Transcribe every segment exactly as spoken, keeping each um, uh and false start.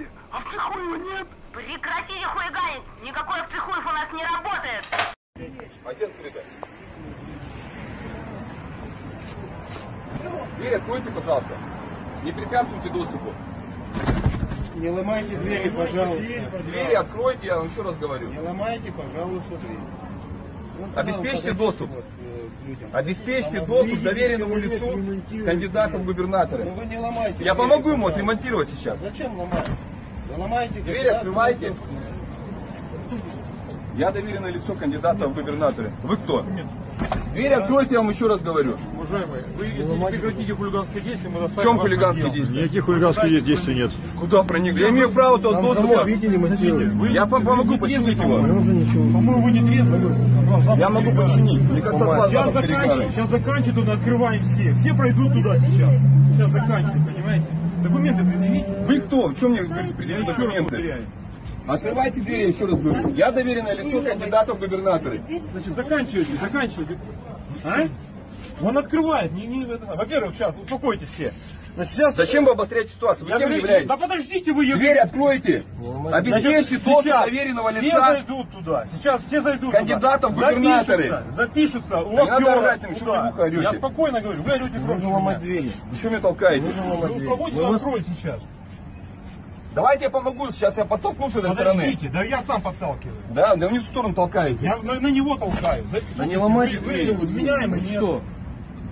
Подождите, а Вцехуева нет? Прекратите хуйганить! Никакой Вцехуев у нас не работает! Агент передай. Дверь откройте, пожалуйста. Не препятствуйте доступу. Не ломайте двери, пожалуйста. Двери откройте, я вам еще раз говорю. Не ломайте, пожалуйста, двери. Обеспечьте доступ. Обеспечьте доступ доверенному лицу, кандидатам в губернаторы. Я помогу ему отремонтировать сейчас. Зачем ломать? Дверь открывайте. Я доверенное лицо кандидата в губернаторы. Вы кто? Дверь откройте, я вам еще раз говорю. Уважаемые, вы если не прекратите хулиганские действия, мы В чем хулиганские действия? Никаких хулиганских действий нет. Куда проникли? Я имею право тот доступ. Я помогу починить его. По-моему, вы не трезвы. Я могу починить. Сейчас заканчивай, сейчас заканчивай, туда открываем все. Все пройдут туда сейчас. Сейчас заканчивай, понимаете? Документы предъявите. Вы кто? В чем мне предъявить документы? Открывайте дверь, я еще раз говорю. Я доверенное лицо кандидатов в губернаторы. Значит, заканчивайте, заканчивайте. А? Он открывает. Не, не, во-первых, сейчас успокойтесь все. Значит, сейчас... Зачем вы обостряете ситуацию? Вы я кем говорю, являетесь? Да подождите вы. Дверь откройте. Обеспечьте доступ доверенного лица. Все зайдут туда. Сейчас все зайдут кандидатов туда. Кандидатов в губернаторы. Запишутся. У актера. Я спокойно говорю. Вы орете кровь. Нужно ломать двери. Еще меня толкаете. Успокойтесь, открой сейчас. Давайте я помогу, сейчас я подтолкну с этой стороны. Подождите, да я сам подталкиваю. Да, да в нее в сторону толкаете. Я на, на него толкаю. Запишите. Да не ломайте дверь. Вы, вы, вы, вы что?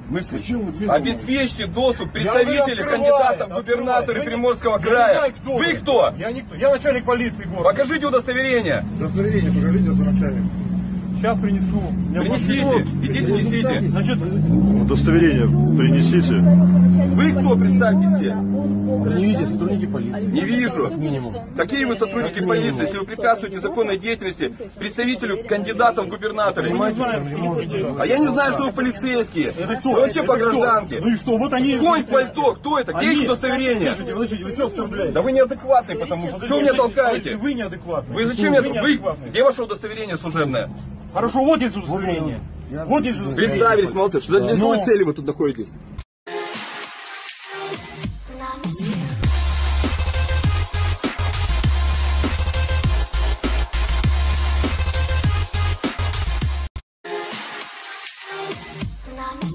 Мы вы обеспечьте доступ представителей кандидатов в губернаторы Приморского края. Я кто вы. вы кто? Я никто. Я начальник полиции города. Покажите удостоверение. Удостоверение покажите, начальник. Сейчас принесу. Принесите. Идите, несите. Значит, удостоверение принесите. Вы кто, представьте себе? Не видите, сотрудники полиции. Не вижу. Какие вы сотрудники полиции, если вы препятствуете законной деятельности представителю кандидатов в губернаторы? А я не знаю, что вы полицейские. Вы вообще по гражданке. Ну и что, вот они... Конь в пальто, кто это? Где их удостоверение? Да вы неадекватные, потому что... Чего меня толкаете? Вы неадекватные. Вы зачем меня... Вы... Где ваше удостоверение служебное? Хорошо, вот здесь удостоверение. Вот здесь удостоверение. Представились, молодцы. Что для какой цели вы тут находитесь?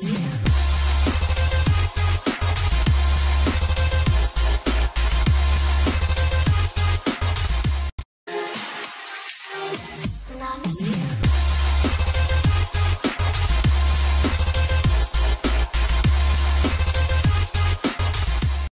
I'm